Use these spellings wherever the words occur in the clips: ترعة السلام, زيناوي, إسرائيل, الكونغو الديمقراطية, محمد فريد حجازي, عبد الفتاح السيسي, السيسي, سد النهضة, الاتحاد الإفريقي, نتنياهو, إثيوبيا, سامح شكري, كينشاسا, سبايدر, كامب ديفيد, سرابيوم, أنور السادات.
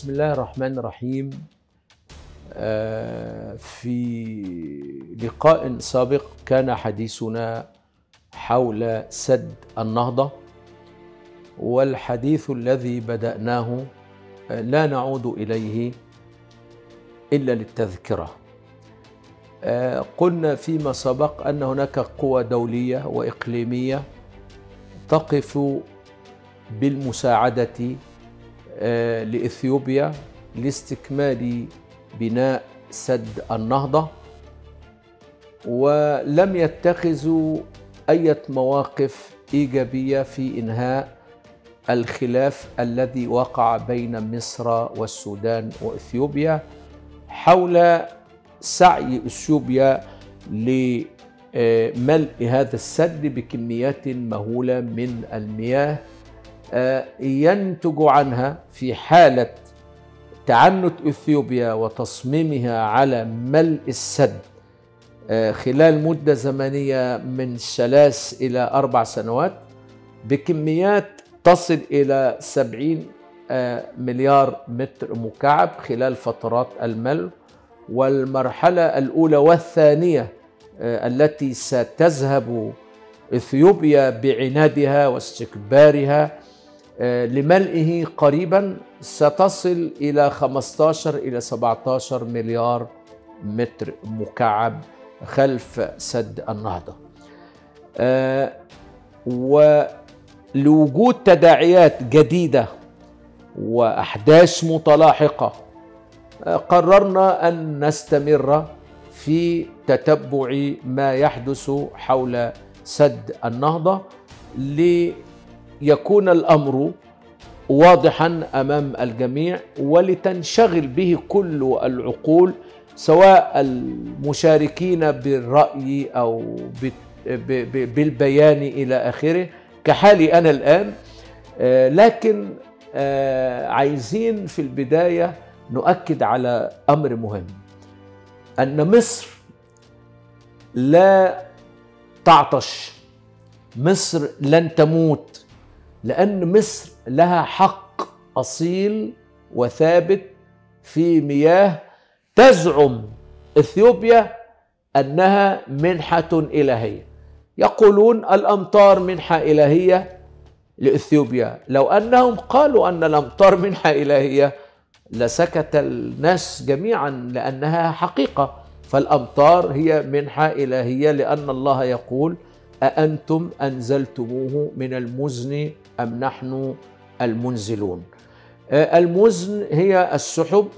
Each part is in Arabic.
بسم الله الرحمن الرحيم. في لقاء سابق كان حديثنا حول سد النهضة، والحديث الذي بدأناه لا نعود إليه إلا للتذكرة. قلنا فيما سبق أن هناك قوى دولية وإقليمية تقف بالمساعدة لإثيوبيا لاستكمال بناء سد النهضة، ولم يتخذوا أي مواقف إيجابية في إنهاء الخلاف الذي وقع بين مصر والسودان وإثيوبيا حول سعي إثيوبيا لملء هذا السد بكميات مهولة من المياه ينتج عنها في حالة تعنت إثيوبيا وتصميمها على ملء السد خلال مدة زمنية من 3 إلى 4 سنوات بكميات تصل إلى 70 مليار متر مكعب خلال فترات الملء، والمرحلة الأولى والثانية التي ستذهب إثيوبيا بعنادها واستكبارها لملئه قريبا ستصل إلى 15 إلى 17 مليار متر مكعب خلف سد النهضة. ولوجود تداعيات جديدة وأحداث متلاحقة قررنا أن نستمر في تتبع ما يحدث حول سد النهضة ليكون الأمر واضحا أمام الجميع ولتنشغل به كل العقول، سواء المشاركين بالرأي أو بالبيان إلى آخره كحالي أنا الآن. لكن عايزين في البداية نؤكد على أمر مهم، أن مصر لا تعطش، مصر لن تموت، لأن مصر لها حق أصيل وثابت في مياه تزعم إثيوبيا أنها منحة إلهية. يقولون الأمطار منحة إلهية لإثيوبيا، لو أنهم قالوا أن الأمطار منحة إلهية لسكت الناس جميعا لأنها حقيقة، فالأمطار هي منحة إلهية لأن الله يقول أأنتم أنزلتموه من المزن أم نحن المنزلون. المزن هي السحب،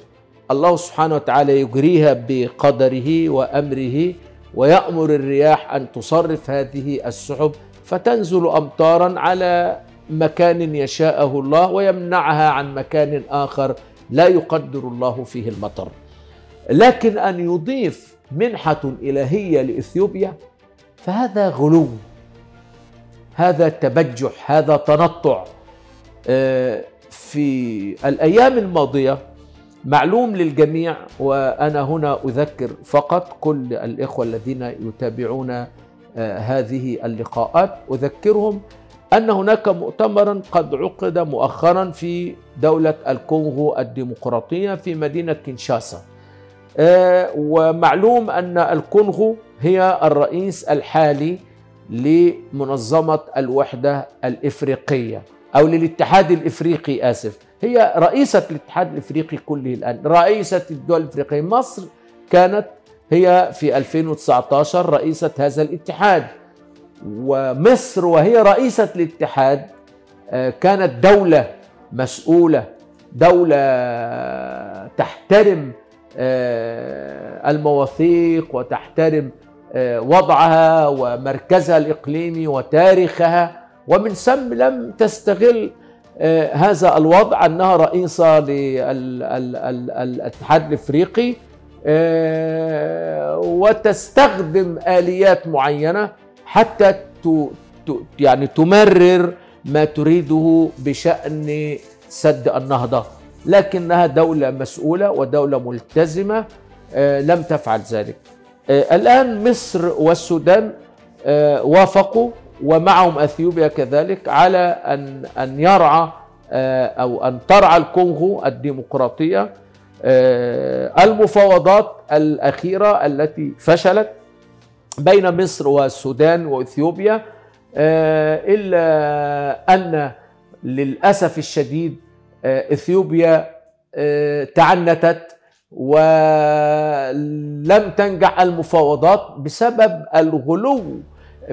الله سبحانه وتعالى يجريها بقدره وأمره ويأمر الرياح أن تصرف هذه السحب فتنزل أمطارا على مكان يشاءه الله ويمنعها عن مكان آخر لا يقدر الله فيه المطر. لكن أن يضيف منحة إلهية لإثيوبيا فهذا غلو، هذا تبجح، هذا تنطع. في الأيام الماضية معلوم للجميع، وأنا هنا أذكر فقط كل الإخوة الذين يتابعون هذه اللقاءات، أذكرهم أن هناك مؤتمرا قد عقد مؤخرا في دولة الكونغو الديمقراطية في مدينة كينشاسا، ومعلوم أن الكونغو هي الرئيس الحالي لمنظمة الوحدة الإفريقية أو للاتحاد الإفريقي، آسف، هي رئيسة الاتحاد الإفريقي كله الآن، رئيسة الدول الإفريقية. مصر كانت هي في 2019 رئيسة هذا الاتحاد، ومصر وهي رئيسة الاتحاد كانت دولة مسؤولة، دولة تحترم المواثيق وتحترم وضعها ومركزها الإقليمي وتاريخها، ومن ثم لم تستغل هذا الوضع أنها رئيسة للاتحاد الإفريقي وتستخدم آليات معينة حتى يعني تمرر ما تريده بشأن سد النهضة، لكنها دولة مسؤولة ودولة ملتزمة لم تفعل ذلك. الآن مصر والسودان وافقوا ومعهم أثيوبيا كذلك على أن يرعى أو أن ترعى الكونغو الديمقراطية المفاوضات الأخيرة التي فشلت بين مصر والسودان وإثيوبيا، إلا أن للأسف الشديد إثيوبيا تعنتت ولم تنجح المفاوضات بسبب الغلو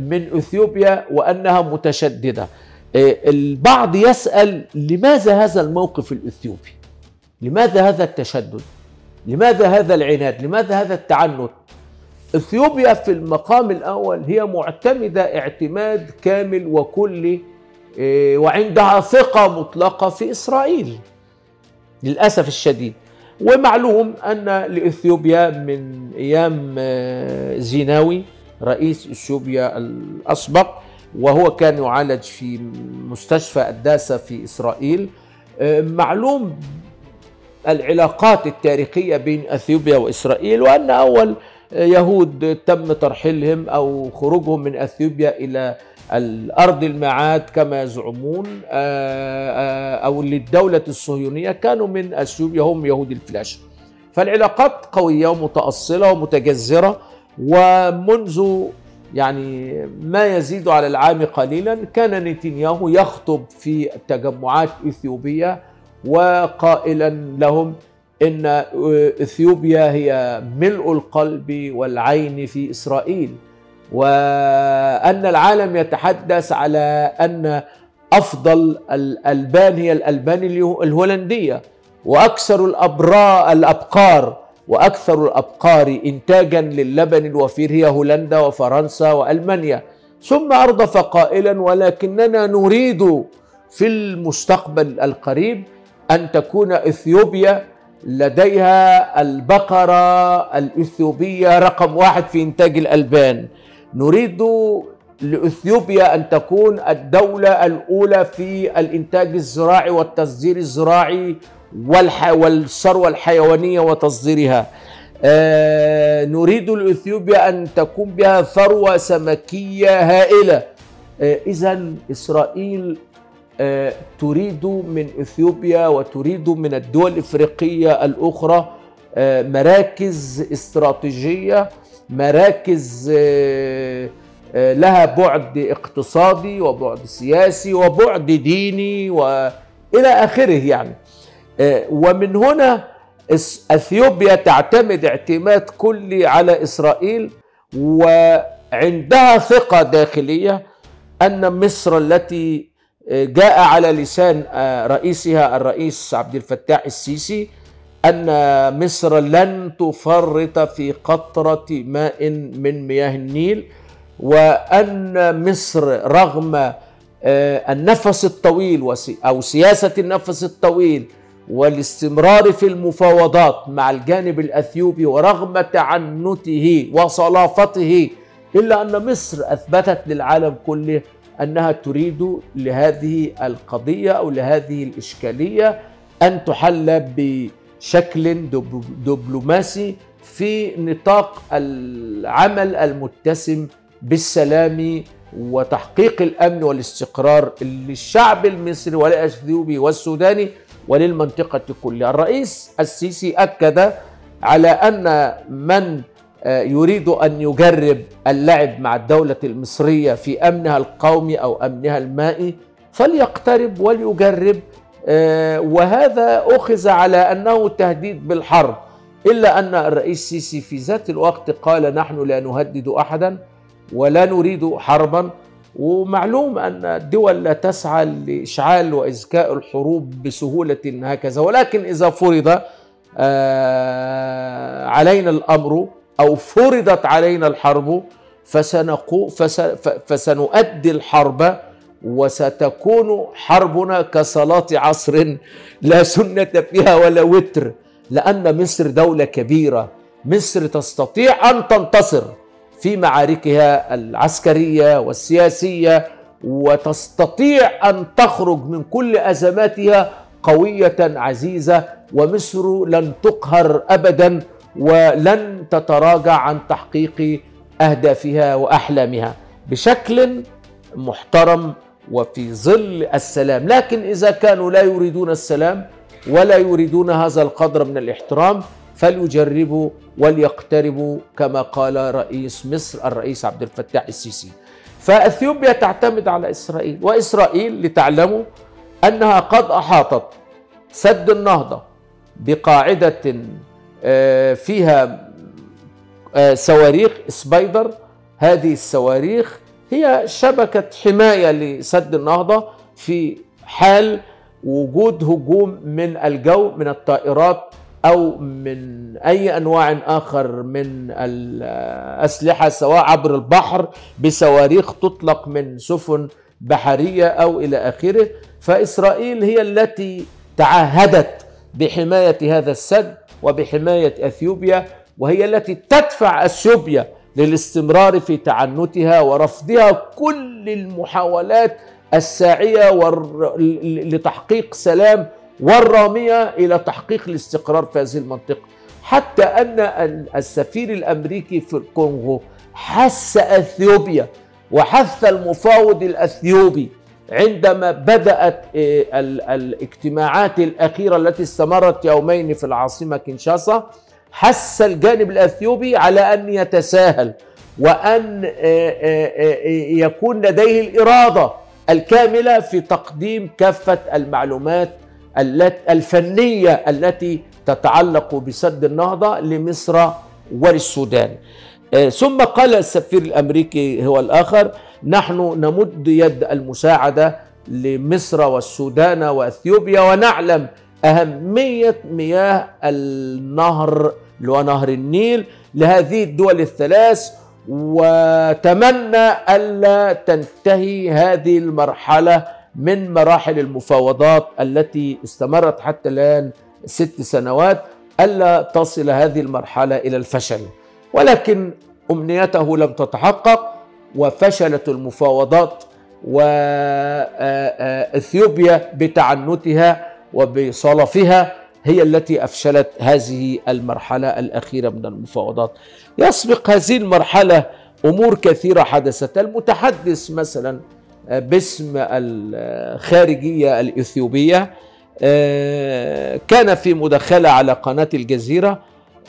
من إثيوبيا وأنها متشددة. البعض يسأل لماذا هذا الموقف الإثيوبي؟ لماذا هذا التشدد؟ لماذا هذا العناد؟ لماذا هذا التعنت؟ إثيوبيا في المقام الأول هي معتمدة اعتماد كامل وكلي وعندها ثقة مطلقة في إسرائيل للأسف الشديد. ومعلوم أن لإثيوبيا من أيام زيناوي رئيس إثيوبيا الأسبق، وهو كان يعالج في مستشفى قداسة في إسرائيل، معلوم العلاقات التاريخية بين إثيوبيا وإسرائيل، وأن أول يهود تم ترحيلهم أو خروجهم من إثيوبيا إلى الأرض المعاد كما يزعمون أو للدولة الصهيونية كانوا من إثيوبيا، هم يهود الفلاش. فالعلاقات قوية ومتأصلة ومتجذرة، ومنذ يعني ما يزيد على العام قليلا كان نتنياهو يخطب في تجمعات إثيوبية وقائلا لهم إن إثيوبيا هي ملء القلب والعين في إسرائيل، وأن العالم يتحدث على أن أفضل الألبان هي الألبان الهولندية، وأكثر الأبقار إنتاجا للبن الوفير هي هولندا وفرنسا وألمانيا. ثم أردف قائلا ولكننا نريد في المستقبل القريب أن تكون إثيوبيا لديها البقرة الإثيوبية رقم 1 في إنتاج الألبان، نريد لإثيوبيا أن تكون الدولة الأولى في الإنتاج الزراعي والتصدير الزراعي والثروة الحيوانية وتصديرها، نريد لإثيوبيا أن تكون بها ثروة سمكية هائلة. إذا إسرائيل تريد من إثيوبيا وتريد من الدول الإفريقية الأخرى مراكز استراتيجية، مراكز لها بعد اقتصادي وبعد سياسي وبعد ديني وإلى آخره يعني. ومن هنا إثيوبيا تعتمد اعتماد كلي على إسرائيل، وعندها ثقة داخلية أن مصر التي جاء على لسان رئيسها الرئيس عبد الفتاح السيسي أن مصر لن تفرط في قطرة ماء من مياه النيل، وأن مصر رغم النفس الطويل أو سياسة النفس الطويل والاستمرار في المفاوضات مع الجانب الأثيوبي ورغم تعنته وصلافته، إلا أن مصر أثبتت للعالم كله أنها تريد لهذه القضية أو لهذه الإشكالية أن تحل بشكل دبلوماسي في نطاق العمل المتسم بالسلام وتحقيق الأمن والاستقرار للشعب المصري والإثيوبي والسوداني وللمنطقة كلها. الرئيس السيسي أكد على أن من يريد أن يجرب اللعب مع الدولة المصرية في أمنها القومي أو أمنها المائي فليقترب وليجرب، وهذا أخذ على أنه تهديد بالحرب، إلا أن الرئيس السيسي في ذات الوقت قال نحن لا نهدد أحدا ولا نريد حربا. ومعلوم أن الدول لا تسعى لإشعال وإزكاء الحروب بسهولة هكذا، ولكن إذا فرض علينا الأمر أو فرضت علينا الحرب فسنؤدي الحرب، وستكون حربنا كصلاة عصر لا سنة فيها ولا وتر، لأن مصر دولة كبيرة، مصر تستطيع أن تنتصر في معاركها العسكرية والسياسية، وتستطيع أن تخرج من كل أزماتها قوية عزيزة، ومصر لن تقهر أبداً ولن تتراجع عن تحقيق أهدافها وأحلامها بشكل محترم وفي ظل السلام. لكن إذا كانوا لا يريدون السلام ولا يريدون هذا القدر من الاحترام فليجربوا وليقتربوا كما قال رئيس مصر الرئيس عبد الفتاح السيسي. فأثيوبيا تعتمد على إسرائيل، وإسرائيل لتعلموا أنها قد أحاطت سد النهضة بقاعدة فيها صواريخ سبايدر. هذه الصواريخ هي شبكة حماية لسد النهضة في حال وجود هجوم من الجو من الطائرات أو من أي أنواع آخر من الأسلحة، سواء عبر البحر بصواريخ تطلق من سفن بحرية أو إلى آخره. فإسرائيل هي التي تعهدت بحماية هذا السد وبحماية أثيوبيا، وهي التي تدفع أثيوبيا للاستمرار في تعنتها ورفضها كل المحاولات الساعية لتحقيق سلام والرامية إلى تحقيق الاستقرار في هذه المنطقة. حتى أن السفير الأمريكي في الكونغو حث أثيوبيا وحث المفاوض الأثيوبي عندما بدأت الاجتماعات الأخيرة التي استمرت يومين في العاصمة كينشاسا، حث الجانب الأثيوبي على أن يتساهل وأن يكون لديه الإرادة الكاملة في تقديم كافة المعلومات الفنية التي تتعلق بسد النهضة لمصر وللسودان. ثم قال السفير الأمريكي هو الآخر: نحن نمد يد المساعدة لمصر والسودان وأثيوبيا، ونعلم أهمية مياه النهر ونهر النيل لهذه الدول الثلاث، وتمنى ألا تنتهي هذه المرحلة من مراحل المفاوضات التي استمرت حتى الآن 6 سنوات، ألا تصل هذه المرحلة إلى الفشل. ولكن أمنيته لم تتحقق وفشلت المفاوضات، وإثيوبيا بتعنتها وبصلفها هي التي أفشلت هذه المرحلة الأخيرة من المفاوضات. يسبق هذه المرحلة أمور كثيرة حدثت. المتحدث مثلا باسم الخارجية الإثيوبية كان في مداخلة على قناة الجزيرة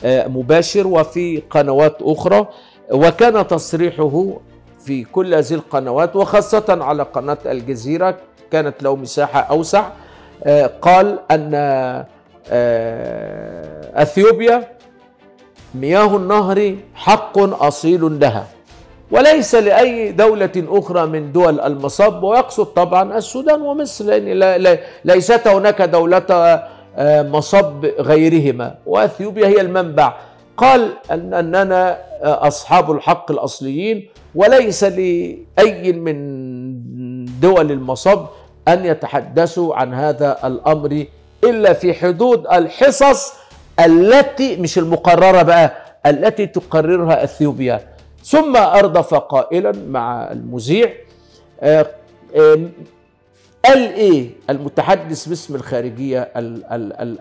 مباشر وفي قنوات أخرى، وكان تصريحه في كل هذه القنوات وخاصة على قناة الجزيرة كانت له مساحة أوسع. قال أن أثيوبيا مياه النهر حق أصيل لها وليس لأي دولة أخرى من دول المصب، ويقصد طبعا السودان ومصر، لأن ليست هناك دولة مصب غيرهما، وأثيوبيا هي المنبع. قال أننا أصحاب الحق الأصليين وليس لأي من دول المصب أن يتحدثوا عن هذا الأمر إلا في حدود الحصص التي مش المقررة بقى التي تقررها أثيوبيا. ثم أردف قائلا مع المذيع، قال إيه المتحدث باسم الخارجية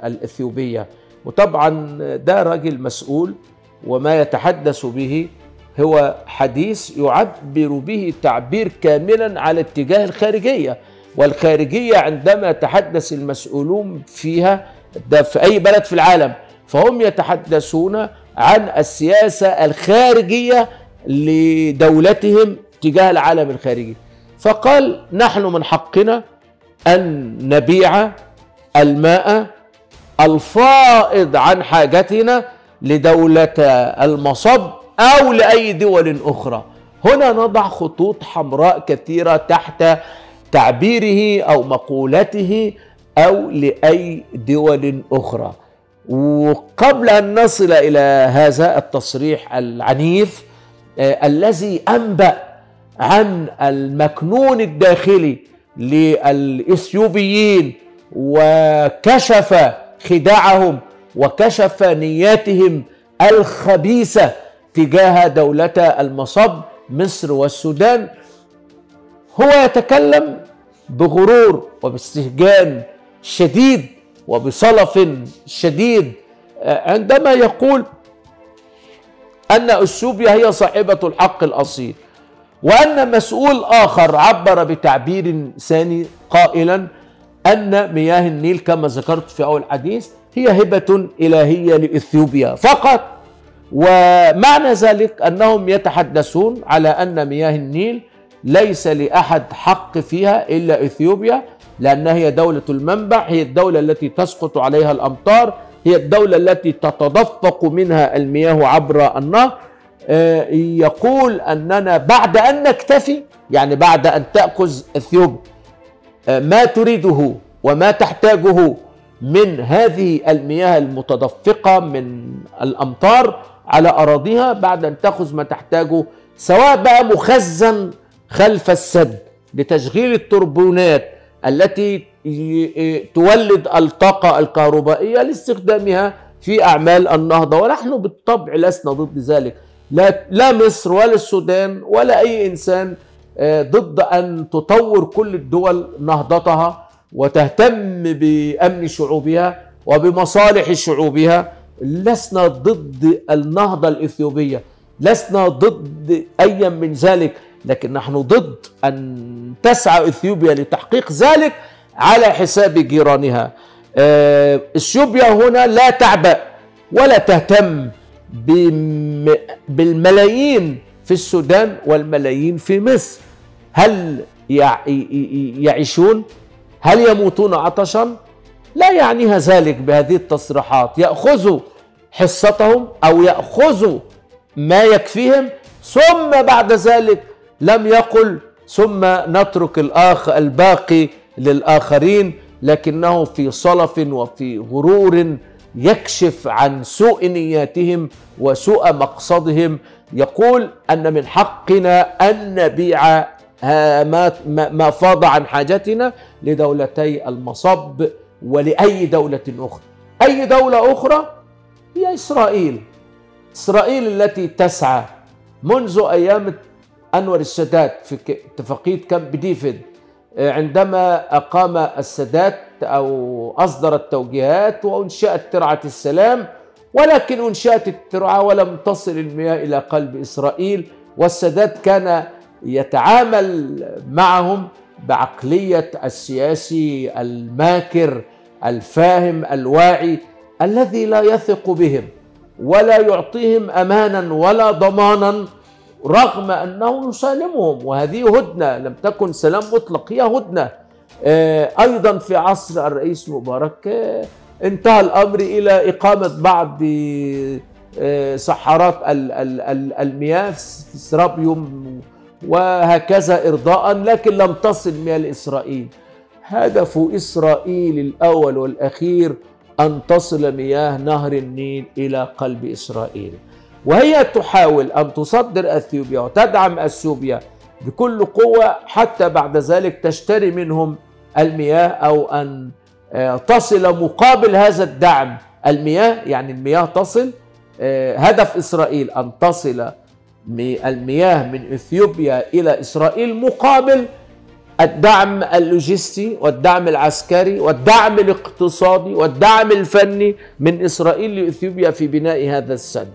الأثيوبية، وطبعا ده راجل مسؤول وما يتحدث به هو حديث يعبر به تعبير كاملا على اتجاه الخارجية، والخارجية عندما يتحدث المسؤولون فيها ده في أي بلد في العالم فهم يتحدثون عن السياسة الخارجية لدولتهم تجاه العالم الخارجي. فقال نحن من حقنا أن نبيع الماء الفائض عن حاجتنا لدولة المصب أو لأي دول أخرى. هنا نضع خطوط حمراء كثيرة تحت تعبيره أو مقولته أو لأي دول أخرى. وقبل أن نصل إلى هذا التصريح العنيف الذي أنبأ عن المكنون الداخلي للإثيوبيين وكشف خداعهم وكشف نياتهم الخبيثة تجاه دولة المصب مصر والسودان، هو يتكلم بغرور وباستهجان شديد وبصلف شديد عندما يقول أن أثيوبيا هي صاحبة الحق الأصيل، وأن مسؤول آخر عبر بتعبير ثاني قائلا أن مياه النيل كما ذكرت في أول حديث هي هبة إلهية لإثيوبيا فقط، ومعنى ذلك أنهم يتحدثون على أن مياه النيل ليس لأحد حق فيها إلا إثيوبيا، لأنها هي دولة المنبع، هي الدولة التي تسقط عليها الأمطار، هي الدولة التي تتدفق منها المياه عبر النهر. يقول أننا بعد أن نكتفي، يعني بعد أن تأخذ إثيوبيا ما تريده وما تحتاجه من هذه المياه المتدفقة من الأمطار على أراضيها، بعد أن تأخذ ما تحتاجه سواء بقى مخزن خلف السد لتشغيل التوربونات التي تولد الطاقة الكهربائية لاستخدامها في أعمال النهضة. ونحن بالطبع لسنا ضد ذلك، لا مصر ولا السودان ولا أي إنسان ضد أن تطور كل الدول نهضتها وتهتم بأمن شعوبها وبمصالح شعوبها. لسنا ضد النهضة الإثيوبية، لسنا ضد أي من ذلك، لكن نحن ضد أن تسعى إثيوبيا لتحقيق ذلك على حساب جيرانها. إثيوبيا هنا لا تعبأ ولا تهتم بالملايين في السودان والملايين في مصر. هل يعيشون؟ هل يموتون عطشا؟ لا يعنيها ذلك بهذه التصريحات. يأخذوا حصتهم أو يأخذوا ما يكفيهم، ثم بعد ذلك لم يقل ثم نترك الباقي للآخرين، لكنه في صلف وفي غرور يكشف عن سوء نياتهم وسوء مقصدهم. يقول أن من حقنا أن نبيع ما فاض عن حاجتنا لدولتي المصب ولأي دولة أخرى. أي دولة أخرى هي إسرائيل، إسرائيل التي تسعى منذ أيام أنور السادات في اتفاقية كامب ديفيد، عندما أقام السادات أو أصدر التوجيهات وأنشأت ترعة السلام، ولكن أنشأت الترعة ولم تصل المياه إلى قلب إسرائيل، والسادات كان يتعامل معهم بعقلية السياسي الماكر الفاهم الواعي الذي لا يثق بهم ولا يعطيهم أمانا ولا ضمانا، رغم أنه يسالمهم. وهذه هدنة، لم تكن سلام مطلق، هي هدنة. أيضا في عصر الرئيس مبارك انتهى الأمر إلى إقامة بعض سحارات المياه في سرابيوم وهكذا إرضاء، لكن لم تصل مياه لإسرائيل. هدف إسرائيل الأول والأخير أن تصل مياه نهر النيل إلى قلب إسرائيل، وهي تحاول أن تصدر أثيوبيا وتدعم أثيوبيا بكل قوة حتى بعد ذلك تشتري منهم المياه، أو أن تصل مقابل هذا الدعم المياه، يعني المياه تصل. هدف إسرائيل أن تصل المياه من إثيوبيا إلى إسرائيل مقابل الدعم اللوجستي والدعم العسكري والدعم الاقتصادي والدعم الفني من إسرائيل لإثيوبيا في بناء هذا السد.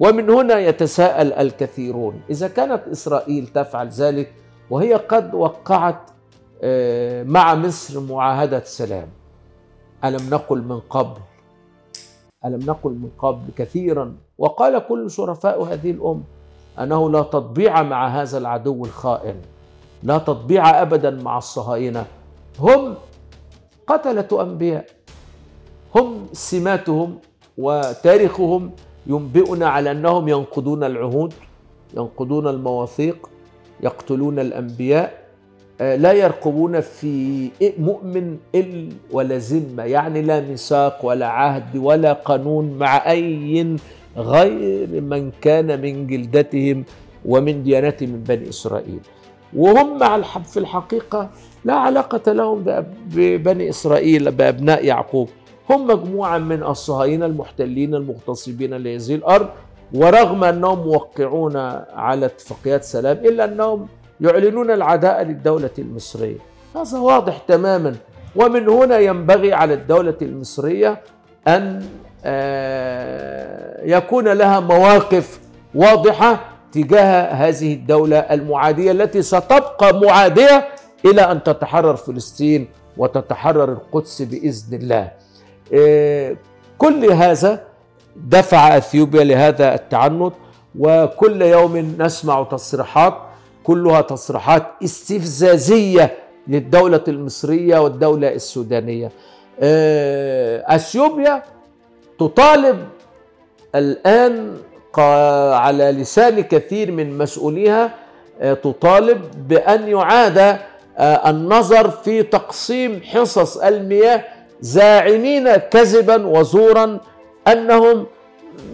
ومن هنا يتساءل الكثيرون، إذا كانت إسرائيل تفعل ذلك وهي قد وقعت مع مصر معاهدة سلام، ألم نقل من قبل كثيرا، وقال كل شرفاء هذه الأمة أنه لا تطبيع مع هذا العدو الخائن، لا تطبيع أبدا مع الصهاينة. هم قتلة أنبياء، هم سماتهم وتاريخهم ينبئنا على أنهم ينقضون العهود، ينقضون المواثيق، يقتلون الأنبياء، لا يرقبون في مؤمن ولا ذمة، يعني لا ميثاق ولا عهد ولا قانون مع أي غير من كان من جلدتهم ومن ديانتهم من بني إسرائيل. وهم في الحقيقة لا علاقة لهم ببني إسرائيل بأبناء يعقوب، هم مجموعة من الصهاينة المحتلين المغتصبين لهذه الأرض، ورغم أنهم موقعون على اتفاقيات سلام إلا أنهم يعلنون العداء للدولة المصرية. هذا واضح تماما، ومن هنا ينبغي على الدولة المصرية أن يكون لها مواقف واضحة تجاه هذه الدولة المعادية التي ستبقى معادية إلى أن تتحرر فلسطين وتتحرر القدس بإذن الله. كل هذا دفع أثيوبيا لهذا التعنت، وكل يوم نسمع تصريحات كلها تصريحات استفزازية للدولة المصرية والدولة السودانية. أثيوبيا تطالب الآن على لسان كثير من مسؤوليها تطالب بأن يعاد النظر في تقسيم حصص المياه، زاعمين كذبا وزورا أنهم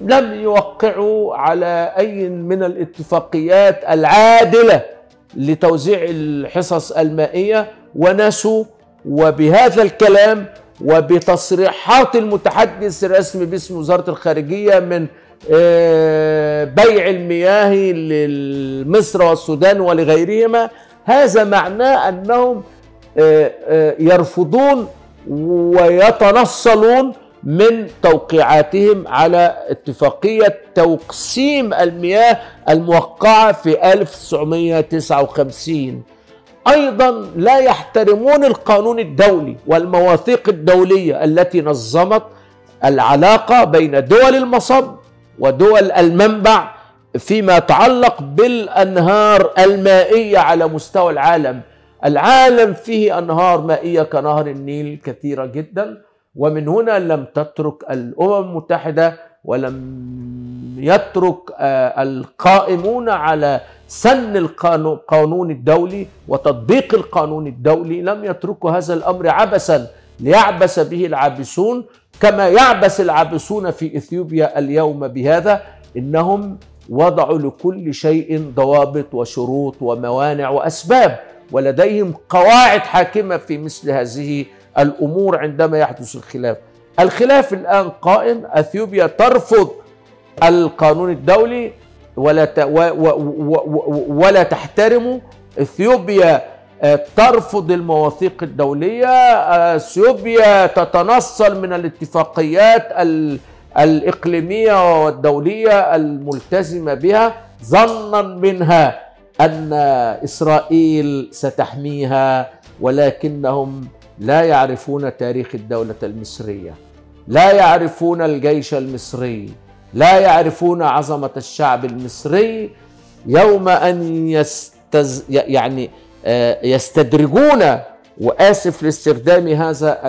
لم يوقعوا على أي من الاتفاقيات العادلة لتوزيع الحصص المائية ونسوا. وبهذا الكلام وبتصريحات المتحدث الرسمي باسم وزارة الخارجية من بيع المياه لمصر والسودان ولغيرهما، هذا معناه أنهم يرفضون ويتنصلون من توقيعاتهم على اتفاقية تقسيم المياه الموقعة في 1959. أيضا لا يحترمون القانون الدولي والمواثيق الدولية التي نظمت العلاقة بين دول المصب ودول المنبع فيما يتعلق بالأنهار المائية على مستوى العالم. العالم فيه أنهار مائية كنهر النيل كثيرة جدا، ومن هنا لم تترك الأمم المتحدة ولم يترك القائمون على سن القانون الدولي وتطبيق القانون الدولي، لم يتركوا هذا الأمر عبثا ليعبث به العابثون، كما يعبث العابثون في إثيوبيا اليوم بهذا. إنهم وضعوا لكل شيء ضوابط وشروط وموانع وأسباب، ولديهم قواعد حاكمة في مثل هذه الأمور عندما يحدث الخلاف. الخلاف الآن قائم، أثيوبيا ترفض القانون الدولي ولا تحترمه، أثيوبيا ترفض المواثيق الدولية، أثيوبيا تتنصل من الاتفاقيات الإقليمية والدولية الملتزمة بها، ظنا منها أن إسرائيل ستحميها، ولكنهم لا يعرفون تاريخ الدولة المصرية، لا يعرفون الجيش المصري، لا يعرفون عظمة الشعب المصري. يوم أن يستدرجون، وآسف لاستخدام هذا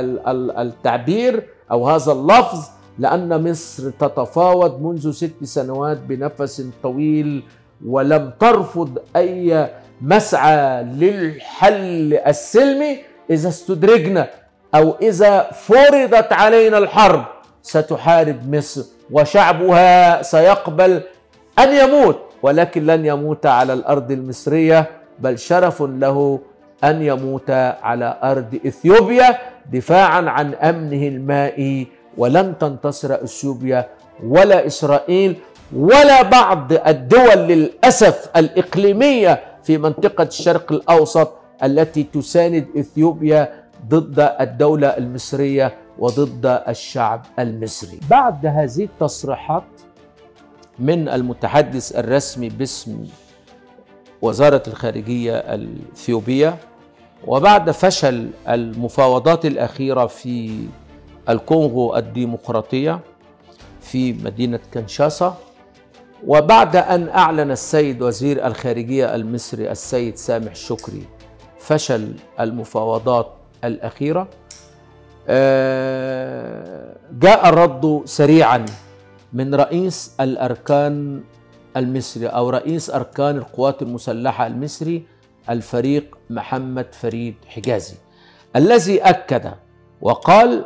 التعبير أو هذا اللفظ، لأن مصر تتفاوض منذ 6 سنوات بنفس طويل ولم ترفض أي مسعى للحل السلمي. إذا استدرجنا أو إذا فرضت علينا الحرب ستحارب مصر، وشعبها سيقبل أن يموت، ولكن لن يموت على الأرض المصرية، بل شرف له أن يموت على أرض إثيوبيا دفاعا عن أمنه المائي. ولن تنتصر أثيوبيا ولا إسرائيل ولا بعض الدول للأسف الإقليمية في منطقة الشرق الأوسط التي تساند إثيوبيا ضد الدولة المصرية وضد الشعب المصري. بعد هذه التصريحات من المتحدث الرسمي باسم وزارة الخارجية الإثيوبية، وبعد فشل المفاوضات الأخيرة في الكونغو الديمقراطية في مدينة كينشاسا، وبعد أن أعلن السيد وزير الخارجية المصري السيد سامح شكري فشل المفاوضات الأخيرة، جاء الرد سريعا من رئيس الأركان المصري أو رئيس أركان القوات المسلحة المصري الفريق محمد فريد حجازي، الذي أكد وقال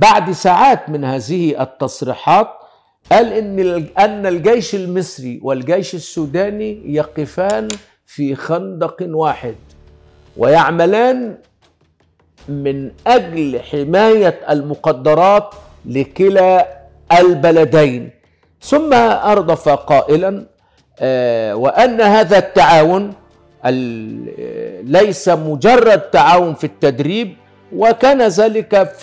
بعد ساعات من هذه التصريحات، قال أن الجيش المصري والجيش السوداني يقفان في خندق واحد ويعملان من أجل حماية المقدرات لكلا البلدين. ثم أردف قائلا وأن هذا التعاون ليس مجرد تعاون في التدريب، وكان ذلك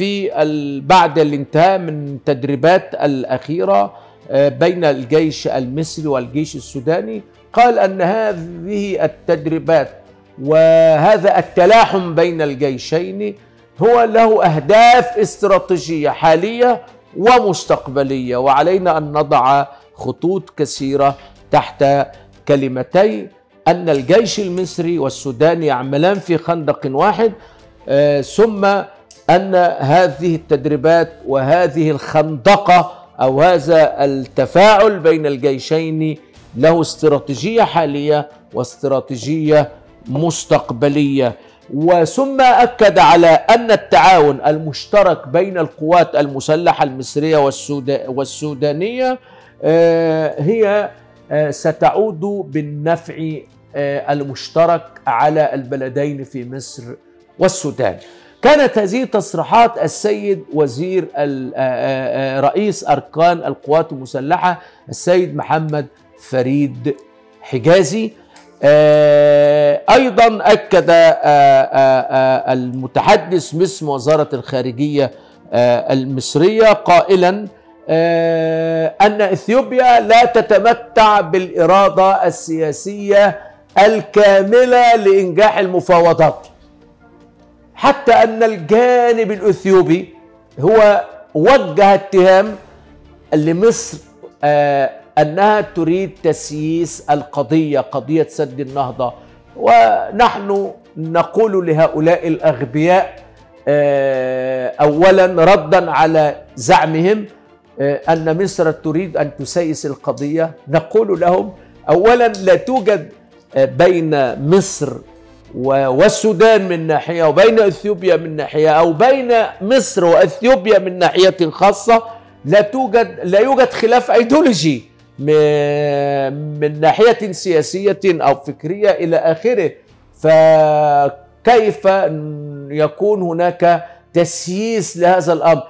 بعد الانتهاء من التدريبات الأخيرة بين الجيش المصري والجيش السوداني، قال أن هذه التدريبات وهذا التلاحم بين الجيشين هو له أهداف استراتيجية حالية ومستقبلية، وعلينا أن نضع خطوط كثيرة تحت كلمتي أن الجيش المصري والسوداني يعملان في خندق واحد، ثم أن هذه التدريبات وهذه الخندقة أو هذا التفاعل بين الجيشين له استراتيجية حالية واستراتيجية مستقبلية. وثم أكد على أن التعاون المشترك بين القوات المسلحة المصرية والسودانية هي ستعود بالنفع المشترك على البلدين في مصر والسودان. كانت هذه تصريحات السيد وزير رئيس أركان القوات المسلحة السيد محمد فريد حجازي. أيضا أكد المتحدث باسم وزارة الخارجية المصرية قائلا أن إثيوبيا لا تتمتع بالإرادة السياسية الكاملة لإنجاح المفاوضات، حتى أن الجانب الإثيوبي هو وجه اتهام لمصر أنها تريد تسييس القضية، قضية سد النهضة، ونحن نقول لهؤلاء الأغبياء أولا ردا على زعمهم أن مصر تريد أن تسيس القضية، نقول لهم أولا لا توجد بين مصر والسودان من ناحية وبين إثيوبيا من ناحية أو بين مصر وإثيوبيا من ناحية خاصة لا يوجد خلاف أيديولوجي من ناحية سياسية أو فكرية إلى آخره، فكيف يكون هناك تسييس لهذا الأمر؟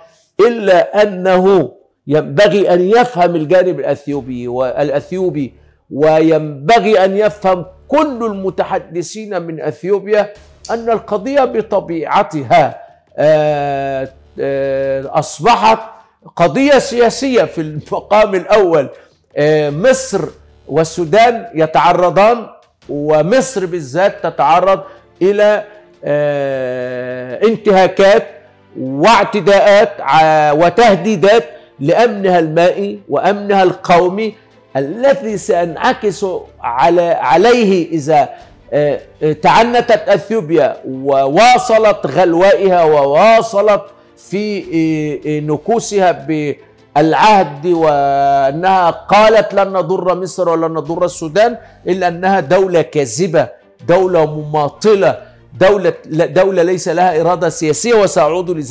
إلا أنه ينبغي أن يفهم الجانب الأثيوبي وينبغي أن يفهم كل المتحدثين من أثيوبيا أن القضية بطبيعتها أصبحت قضية سياسية في المقام الأول. مصر والسودان يتعرضان ومصر بالذات تتعرض إلى انتهاكات واعتداءات وتهديدات لأمنها المائي وأمنها القومي الذي سينعكس عليه إذا تعنتت أثيوبيا وواصلت غلوائها وواصلت في نكوسها بالعهد وأنها قالت لن نضر مصر ولن نضر السودان، إلا أنها دولة كاذبة، دولة مماطلة، دولة ليس لها إرادة سياسية، وسأعود لذلك.